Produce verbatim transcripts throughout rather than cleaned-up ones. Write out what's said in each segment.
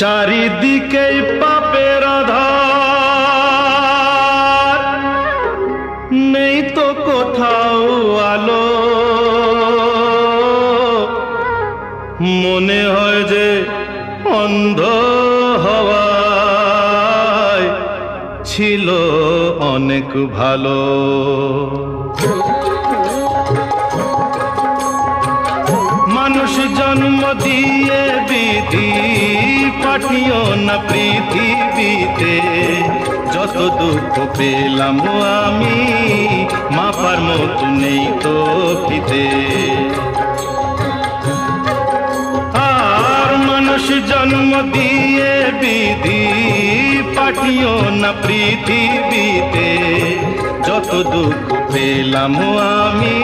চারিদিকেই পাপের আধার, নেই তো কোথাও আলো। মনে হয় যে অন্ধ হওয়ায় ছিল অনেক ভালো। মানুষ জন্ম দিয়ে বিধি, পাঠিও না পৃথিবীতে। যত দুঃখ পেলাম আমি মাপার মতো নেই তো ফিতে। আর মানুষ জন্ম দিয়ে বিধি, পাঠিও না পৃথিবীতে। যত দুঃখ পেলাম আমি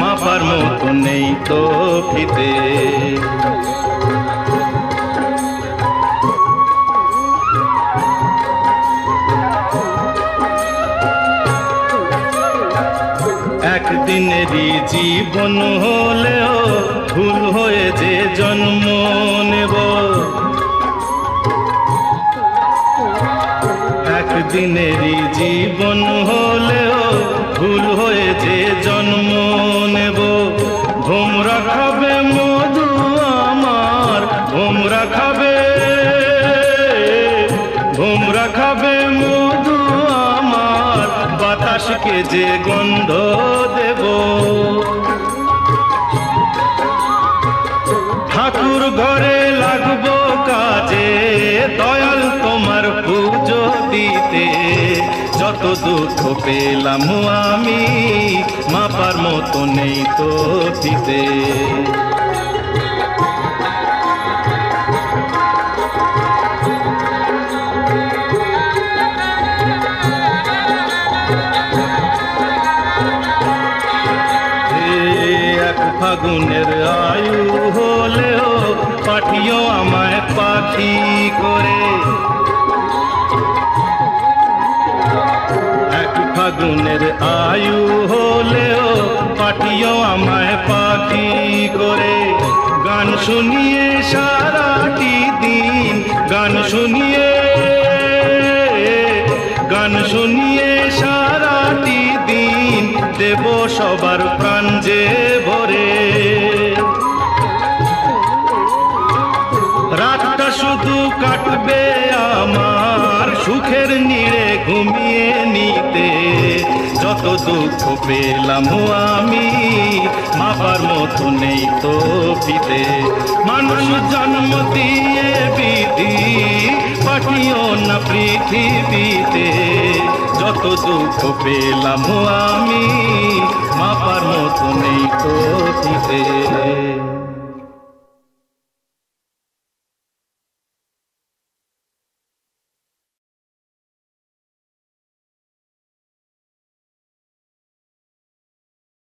মাপার মতো নেই তো ফিতে। একদিনেরই জীবন হলেও ভুল হয়ে যে জন্ম নেব। একদিনেরই জীবন হলেও ভুল হয়ে যে জন্ম নেব। ঘুমরা খাবে মধু আমার, ঘুমরা খাবে, ঘুমরা খাবে মধু আমার। বাতাসকে যে গন্ধ দেব, ঠাকুর ঘরে লাগবো কাজে। দয়াল তোমার পুজো দিতে, যত দুঃখ পেলাম আমি মাপার মতো নেই তো দিতে। ফাগুনের আয়ু হলেও পাঠিও আমায় পাখি করে। এক ফাগুনের আয়ু হলেও পাঠিও আমায় পাখি করে। গান শুনিয়ে সারাটি দিন, গান শুনিয়ে, গান শুনিয়ে সারাটি দিন। দেব সবার প্রাণ যে ভরে। রাতটা শুধু কাটবে আমার সুখের নীড়ে ঘুমিয়ে নিতে। যত দুঃখ পেলাম আমি মাপার মতো নেই তো ফিতে। মানুষ জন্ম দিয়ে বিধি, পাঠিও না পৃথিবীতে। যত দুঃখ পেলাম আমি মাপার মতো নেই তো ফিতে।